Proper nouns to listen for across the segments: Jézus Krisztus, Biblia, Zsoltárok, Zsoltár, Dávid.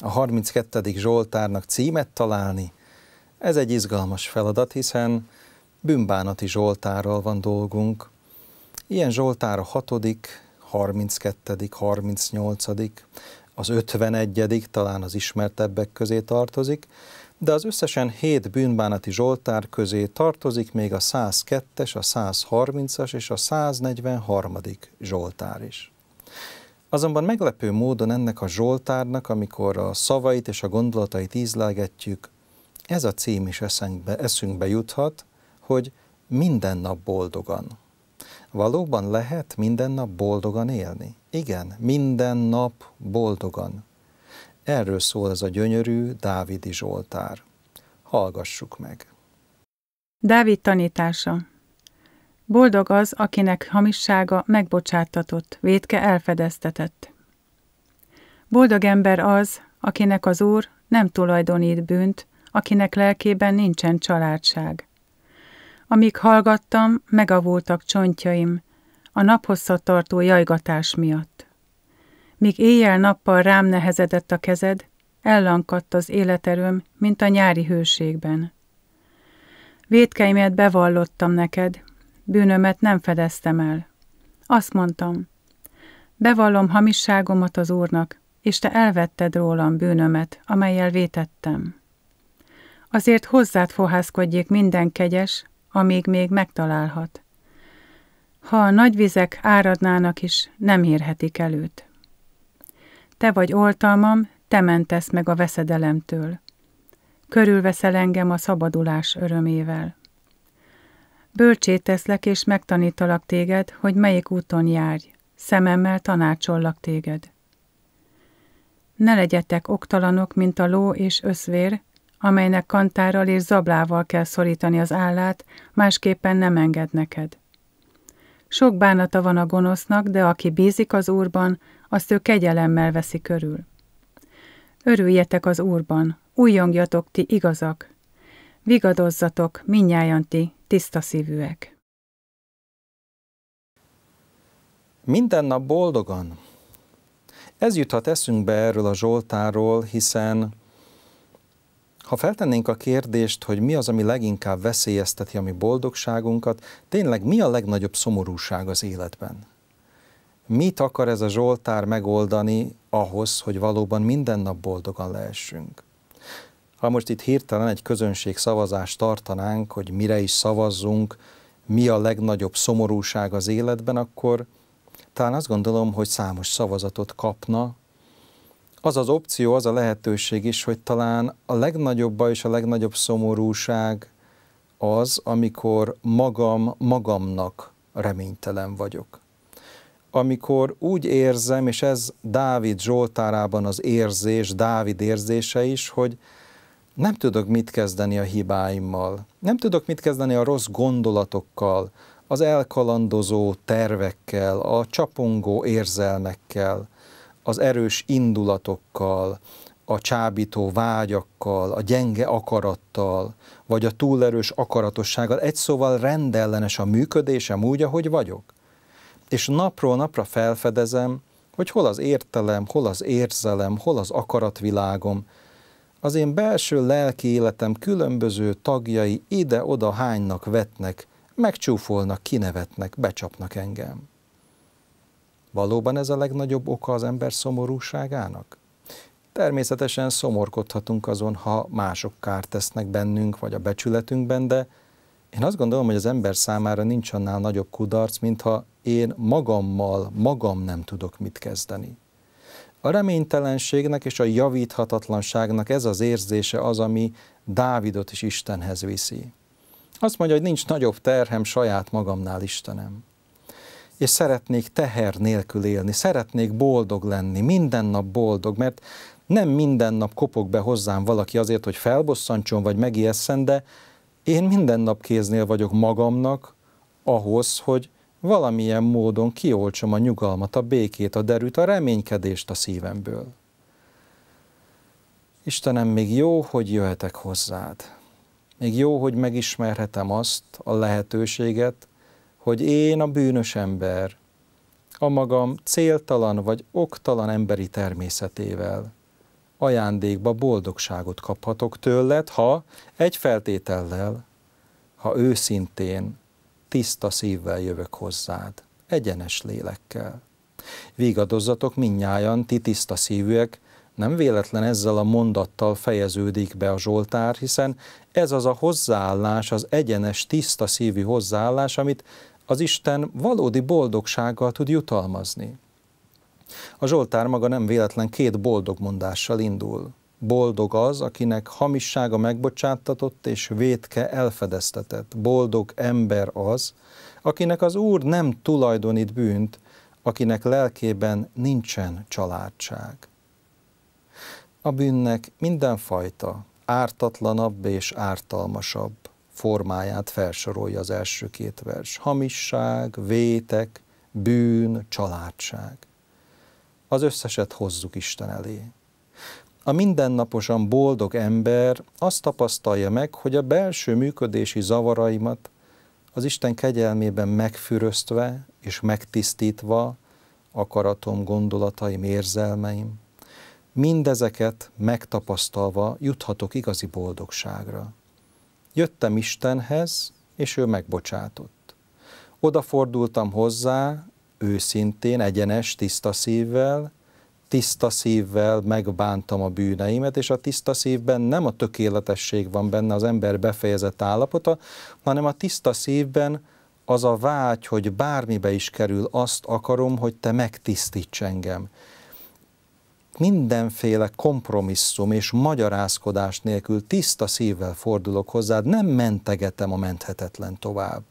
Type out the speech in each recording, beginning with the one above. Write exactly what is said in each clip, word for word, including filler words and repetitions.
a harminckettedik Zsoltárnak címet találni, ez egy izgalmas feladat, hiszen bűnbánati Zsoltárral van dolgunk. Ilyen Zsoltár a hatodik, harminckettedik, harmincnyolcadik, az ötvenegyedik talán az ismertebbek közé tartozik, de az összesen hét bűnbánati Zsoltár közé tartozik még a százkettes, a százharmincas és a száznegyvenharmadik Zsoltár is. Azonban meglepő módon ennek a Zsoltárnak, amikor a szavait és a gondolatait ízlelgetjük, ez a cím is eszünkbe, eszünkbe juthat, hogy minden nap boldogan. Valóban lehet minden nap boldogan élni? Igen, minden nap boldogan. Erről szól ez a gyönyörű dávidi Zsoltár. Hallgassuk meg. Dávid tanítása. Boldog az, akinek hamissága megbocsáttatott, vétke elfedeztetett. Boldog ember az, akinek az Úr nem tulajdonít bűnt, akinek lelkében nincsen családság. Amíg hallgattam, megavultak csontjaim, a naphosszatartó jajgatás miatt. Míg éjjel-nappal rám nehezedett a kezed, ellankadt az életerőm, mint a nyári hőségben. Vétkeimet bevallottam neked, bűnömet nem fedeztem el. Azt mondtam, bevallom hamisságomat az Úrnak, és te elvetted rólam bűnömet, amelyel vétettem. Azért hozzád fohászkodjék minden kegyes, amíg még megtalálhat. Ha a nagy vizek áradnának is, nem érhetik el őt. Te vagy oltalmam, te mentesz meg a veszedelemtől. Körülveszel engem a szabadulás örömével. Bölcsé teszlek és megtanítalak téged, hogy melyik úton járj, szememmel tanácsollak téged. Ne legyetek oktalanok, mint a ló és öszvér, amelynek kantárral és zablával kell szorítani az állát, másképpen nem enged neked. Sok bánata van a gonosznak, de aki bízik az Úrban, azt ő kegyelemmel veszi körül. Örüljetek az Úrban, újjongjatok ti igazak, vigadozzatok mindnyájan ti tiszta szívűek. Minden nap boldogan. Ez juthat eszünkbe erről a Zsoltárról, hiszen ha feltennénk a kérdést, hogy mi az, ami leginkább veszélyezteti a mi boldogságunkat, tényleg mi a legnagyobb szomorúság az életben? Mit akar ez a Zsoltár megoldani ahhoz, hogy valóban minden nap boldogan lehessünk? Ha most itt hirtelen egy közönség szavazást tartanánk, hogy mire is szavazzunk, mi a legnagyobb szomorúság az életben, akkor talán azt gondolom, hogy számos szavazatot kapna. Az az opció, az a lehetőség is, hogy talán a legnagyobb baj és a legnagyobb szomorúság az, amikor magam magamnak reménytelen vagyok. Amikor úgy érzem, és ez Dávid Zsoltárában az érzés, Dávid érzése is, hogy nem tudok mit kezdeni a hibáimmal, nem tudok mit kezdeni a rossz gondolatokkal, az elkalandozó tervekkel, a csapongó érzelmekkel, az erős indulatokkal, a csábító vágyakkal, a gyenge akarattal, vagy a túlerős akaratossággal, egy szóval rendellenes a működésem úgy, ahogy vagyok. És napról napra felfedezem, hogy hol az értelem, hol az érzelem, hol az akaratvilágom. Az én belső lelki életem különböző tagjai ide-oda hánynak, vetnek, megcsúfolnak, kinevetnek, becsapnak engem. Valóban ez a legnagyobb oka az ember szomorúságának? Természetesen szomorkodhatunk azon, ha mások kárt tesznek bennünk, vagy a becsületünkben, de én azt gondolom, hogy az ember számára nincs annál nagyobb kudarc, mintha én magammal, magam nem tudok mit kezdeni. A reménytelenségnek és a javíthatatlanságnak ez az érzése az, ami Dávidot is Istenhez viszi. Azt mondja, hogy nincs nagyobb terhem saját magamnál, Istenem. És szeretnék teher nélkül élni, szeretnék boldog lenni, minden nap boldog, mert nem minden nap kopog be hozzám valaki azért, hogy felbosszantson vagy megijesszen, de én minden nap kéznél vagyok magamnak ahhoz, hogy valamilyen módon kioltsam a nyugalmat, a békét, a derűt, a reménykedést a szívemből. Istenem, még jó, hogy jöhetek hozzád. Még jó, hogy megismerhetem azt a lehetőséget, hogy én a bűnös ember, a magam céltalan vagy oktalan emberi természetével ajándékba boldogságot kaphatok tőled, ha egy feltétellel, ha őszintén, tiszta szívvel jövök hozzád, egyenes lélekkel. Vigadozzatok mindnyájan, ti tiszta szívűek, nem véletlen ezzel a mondattal fejeződik be a Zsoltár, hiszen ez az a hozzáállás, az egyenes, tiszta szívű hozzáállás, amit az Isten valódi boldogsággal tud jutalmazni. A Zsoltár maga nem véletlen két boldog mondással indul. Boldog az, akinek hamissága megbocsáttatott és vétke elfedeztetett. Boldog ember az, akinek az Úr nem tulajdonít bűnt, akinek lelkében nincsen családság. A bűnnek mindenfajta, ártatlanabb és ártalmasabb formáját felsorolja az első két vers. Hamisság, vétek, bűn, családság. Az összeset hozzuk Isten elé. A mindennaposan boldog ember azt tapasztalja meg, hogy a belső működési zavaraimat az Isten kegyelmében megfüröztve és megtisztítva, akaratom, gondolataim, érzelmeim, mindezeket megtapasztalva juthatok igazi boldogságra. Jöttem Istenhez, és ő megbocsátott. Odafordultam hozzá, őszintén, egyenes, tiszta szívvel, tiszta szívvel megbántam a bűneimet, és a tiszta szívben nem a tökéletesség van benne, az ember befejezett állapota, hanem a tiszta szívben az a vágy, hogy bármibe is kerül, azt akarom, hogy te megtisztíts engem. Mindenféle kompromisszum és magyarázkodás nélkül tiszta szívvel fordulok hozzád, nem mentegetem a menthetetlen tovább.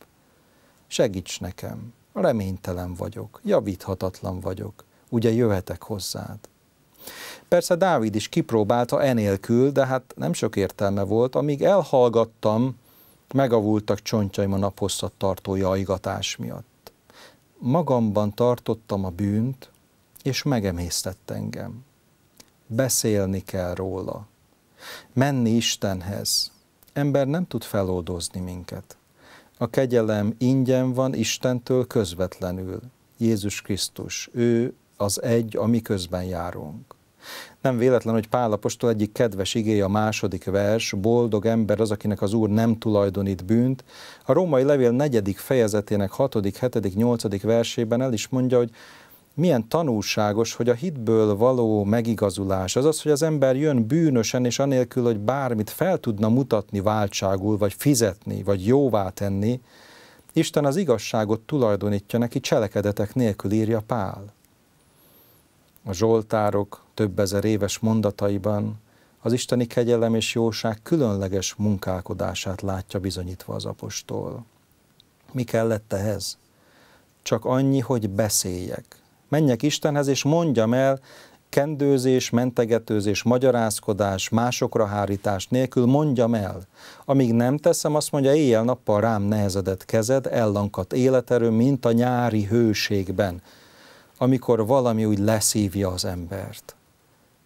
Segíts nekem, reménytelen vagyok, javíthatatlan vagyok, ugye jöhetek hozzád. Persze Dávid is kipróbálta enélkül, de hát nem sok értelme volt, amíg elhallgattam, megavultak csontjaim a naphosszat tartó jajgatás miatt. Magamban tartottam a bűnt, és megemésztett engem. Beszélni kell róla. Menni Istenhez. Ember nem tud feloldozni minket. A kegyelem ingyen van Istentől közvetlenül. Jézus Krisztus, ő az egy, ami közben járunk. Nem véletlen, hogy Pál apostol egyik kedves igéje a második vers, boldog ember az, akinek az Úr nem tulajdonít bűnt. A római levél negyedik fejezetének hatodik, hetedik, nyolcadik versében el is mondja, hogy milyen tanulságos, hogy a hitből való megigazulás, azaz, hogy az ember jön bűnösen, és anélkül, hogy bármit fel tudna mutatni váltságul, vagy fizetni, vagy jóvá tenni, Isten az igazságot tulajdonítja neki cselekedetek nélkül, írja Pál. A Zsoltárok több ezer éves mondataiban az isteni kegyelem és jóság különleges munkálkodását látja bizonyítva az apostol. Mi kellett ehhez? Csak annyi, hogy beszéljek. Menjek Istenhez, és mondjam el, kendőzés, mentegetőzés, magyarázkodás, másokra hárítás nélkül mondjam el. Amíg nem teszem, azt mondja, éjjel-nappal rám nehezedett kezed, ellankadt életerőm, mint a nyári hőségben, amikor valami úgy leszívja az embert.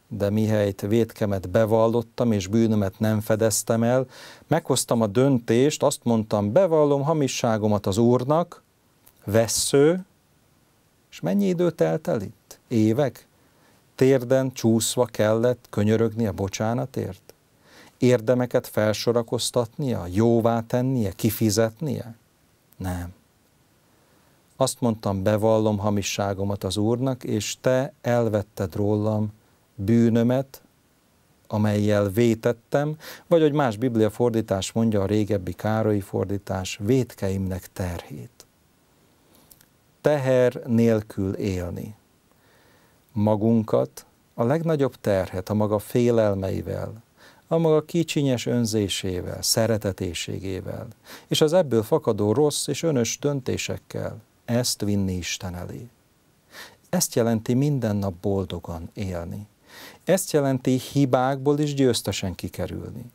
De mihelyt vétkemet bevallottam, és bűnömet nem fedeztem el, meghoztam a döntést, azt mondtam, bevallom hamisságomat az Úrnak, vessző, és mennyi idő telt el itt? Évek? Térden csúszva kellett könyörögnie bocsánatért? Érdemeket felsorakoztatnia, jóvá tennie, kifizetnie? Nem. Azt mondtam, bevallom hamisságomat az Úrnak, és te elvetted rólam bűnömet, amellyel vétettem, vagy hogy más Biblia fordítás mondja, a régebbi Károlyi fordítás, vétkeimnek terhét. Teher nélkül élni. Magunkat, a legnagyobb terhet a maga félelmeivel, a maga kicsinyes önzésével, szeretetéségével, és az ebből fakadó rossz és önös döntésekkel ezt vinni Isten elé. Ezt jelenti minden nap boldogan élni. Ezt jelenti hibákból is győztesen kikerülni.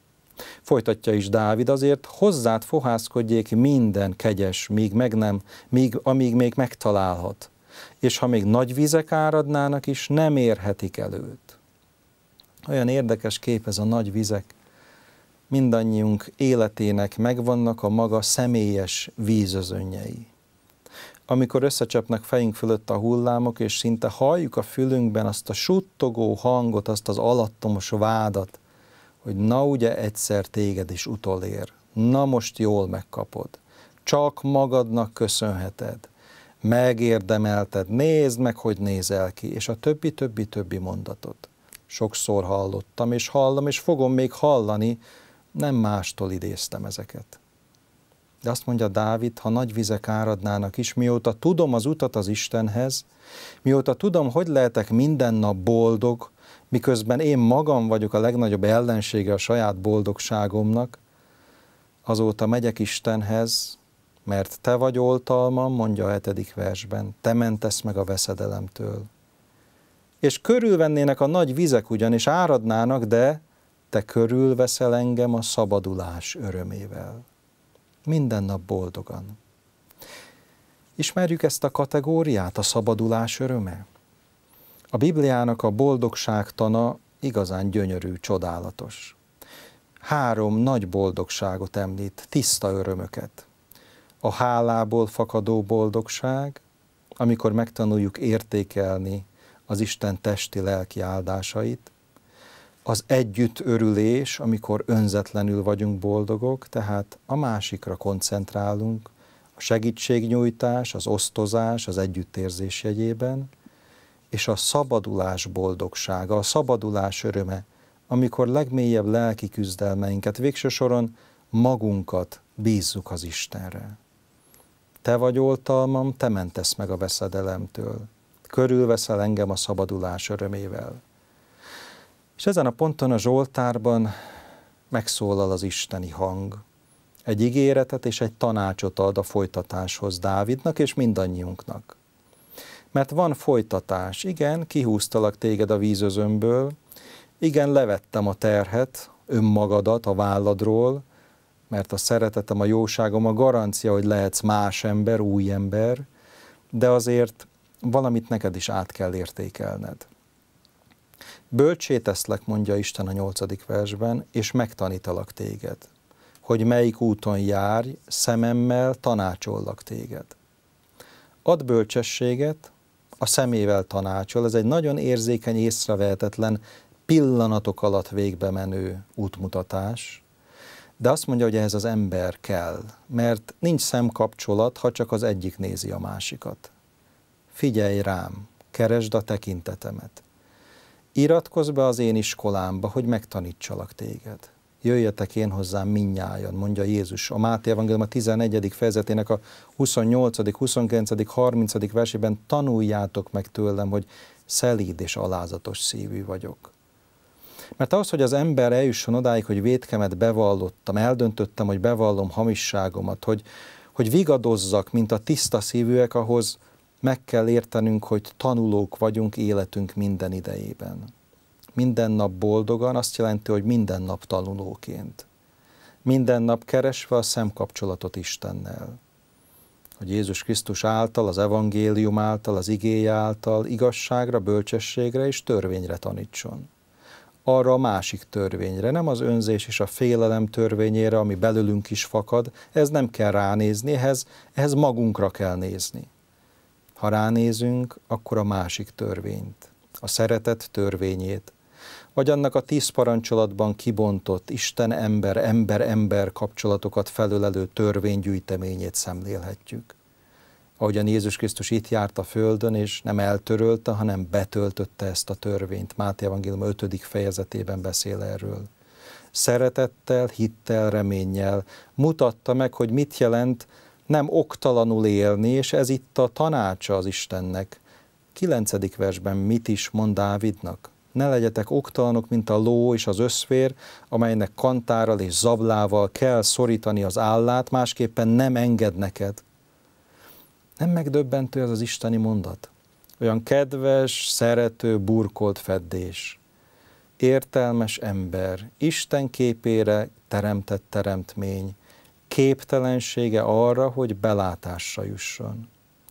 Folytatja is Dávid, azért hozzád fohászkodjék minden kegyes, míg meg nem, míg, amíg még megtalálhat, és ha még nagy vizek áradnának is, nem érhetik előtt. Olyan érdekes kép ez a nagy vizek. Mindannyiunk életének megvannak a maga személyes vízözönnyei. amikor összecsapnak fejünk fölött a hullámok, és szinte halljuk a fülünkben azt a suttogó hangot, azt az alattomos vádat, hogy na ugye egyszer téged is utolér, na most jól megkapod, csak magadnak köszönheted, megérdemelted, nézd meg, hogy nézel ki, és a többi, többi, többi mondatot. Sokszor hallottam, és hallom, és fogom még hallani, nem mástól idéztem ezeket. De azt mondja Dávid, ha nagy vizek áradnának is, mióta tudom az utat az Istenhez, mióta tudom, hogy lehetek minden nap boldog, miközben én magam vagyok a legnagyobb ellensége a saját boldogságomnak, azóta megyek Istenhez, mert te vagy oltalmam, mondja a hetedik versben, te mentesz meg a veszedelemtől. És körülvennének a nagy vizek ugyanis, áradnának, de te körülveszel engem a szabadulás örömével. Minden nap boldogan. Ismerjük ezt a kategóriát, a szabadulás öröme? A Bibliának a boldogságtana igazán gyönyörű, csodálatos. Három nagy boldogságot említ, tiszta örömöket. A hálából fakadó boldogság, amikor megtanuljuk értékelni az Isten testi-lelki áldásait, az együtt örülés, amikor önzetlenül vagyunk boldogok, tehát a másikra koncentrálunk, a segítségnyújtás, az osztozás, az együttérzés jegyében, és a szabadulás boldogsága, a szabadulás öröme, amikor legmélyebb lelki küzdelmeinket, végső soron magunkat bízzuk az Istenre. Te vagy oltalmam, te mentesz meg a veszedelemtől, körülveszel engem a szabadulás örömével. És ezen a ponton a Zsoltárban megszólal az isteni hang. Egy ígéretet és egy tanácsot ad a folytatáshoz Dávidnak és mindannyiunknak. Mert van folytatás. Igen, kihúztalak téged a vízözömből, igen, levettem a terhet, önmagadat a válladról, mert a szeretetem, a jóságom a garancia, hogy lehetsz más ember, új ember, de azért valamit neked is át kell értékelned. Bölcsé teszlek, mondja Isten a nyolcadik versben, és megtanítalak téged, hogy melyik úton járj, szememmel tanácsollak téged. Ad bölcsességet, a szemével tanácsol, ez egy nagyon érzékeny, észrevehetetlen, pillanatok alatt végbe menő útmutatás, de azt mondja, hogy ehhez az ember kell, mert nincs szemkapcsolat, ha csak az egyik nézi a másikat. Figyelj rám, keresd a tekintetemet. Iratkozz be az én iskolámba, hogy megtanítsalak téged. Jöjjetek én hozzám mindnyájan, mondja Jézus. A Máté evangélium a tizenegyedik fejezetének a huszonnyolcadik, huszonkilencedik, harmincadik versében tanuljátok meg tőlem, hogy szelíd és alázatos szívű vagyok. Mert ahhoz, hogy az ember eljusson odáig, hogy vétkemet bevallottam, eldöntöttem, hogy bevallom hamisságomat, hogy, hogy vigadozzak, mint a tiszta szívűek, ahhoz meg kell értenünk, hogy tanulók vagyunk életünk minden idejében. Minden nap boldogan azt jelenti, hogy minden nap tanulóként. Minden nap keresve a szemkapcsolatot Istennel. Hogy Jézus Krisztus által, az evangélium által, az igéje által igazságra, bölcsességre és törvényre tanítson. Arra a másik törvényre, nem az önzés és a félelem törvényére, ami belőlünk is fakad, ez nem kell ránézni, ehhez, ehhez magunkra kell nézni. Ha ránézünk, akkor a másik törvényt, a szeretet törvényét, vagy annak a tíz parancsolatban kibontott Isten-ember, ember-ember kapcsolatokat felölelő törvénygyűjteményét szemlélhetjük. Ahogyan Jézus Krisztus itt járt a földön, és nem eltörölte, hanem betöltötte ezt a törvényt. Máté evangélium ötödik fejezetében beszél erről. Szeretettel, hittel, reménnyel mutatta meg, hogy mit jelent nem oktalanul élni, és ez itt a tanácsa az Istennek. Kilencedik versben mit is mond Dávidnak? Ne legyetek oktalanok, mint a ló és az összvér, amelynek kantárral és zablával kell szorítani az állát, másképpen nem enged neked. Nem megdöbbentő ez az isteni mondat? Olyan kedves, szerető, burkolt feddés. Értelmes ember, Isten képére teremtett teremtmény, képtelensége arra, hogy belátásra jusson,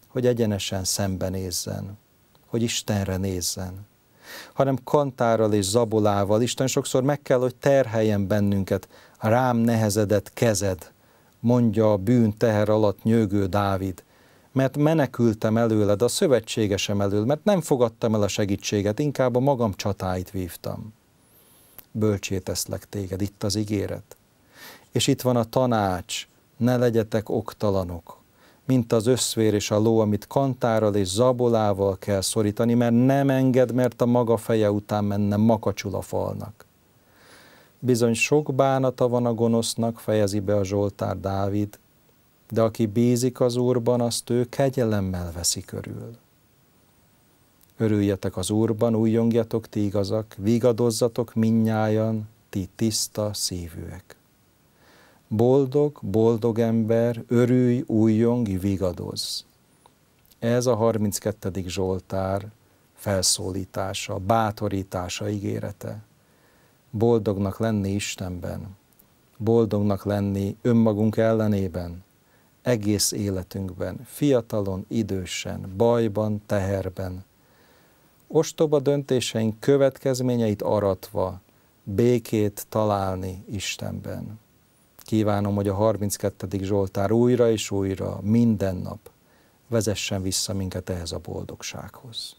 hogy egyenesen szembenézzen, hogy Istenre nézzen, hanem kantárral és zabolával. Isten sokszor meg kell, hogy terheljen bennünket, rám nehezedett kezed, mondja a bűn teher alatt nyögő Dávid, mert menekültem előled, a szövetségesem elől, mert nem fogadtam el a segítséget, inkább a magam csatáit vívtam. Bölcsé teszlek téged, itt az ígéret. És itt van a tanács, ne legyetek oktalanok, mint az összvér és a ló, amit kantárral és zabolával kell szorítani, mert nem enged, mert a maga feje után menne, makacsul a falnak. Bizony sok bánata van a gonosznak, fejezi be a zsoltár Dávid, de aki bízik az Úrban, azt ő kegyelemmel veszi körül. Örüljetek az Úrban, újjongjatok ti igazak, vigadozzatok mindnyájan, ti tiszta szívűek. Boldog, boldog ember, örülj, újjong, vigadozz. Ez a harminckettedik Zsoltár felszólítása, bátorítása, ígérete. Boldognak lenni Istenben, boldognak lenni önmagunk ellenében, egész életünkben, fiatalon, idősen, bajban, teherben. Ostoba döntéseink következményeit aratva, békét találni Istenben. Kívánom, hogy a harminckettedik Zsoltár újra és újra, minden nap vezessen vissza minket ehhez a boldogsághoz.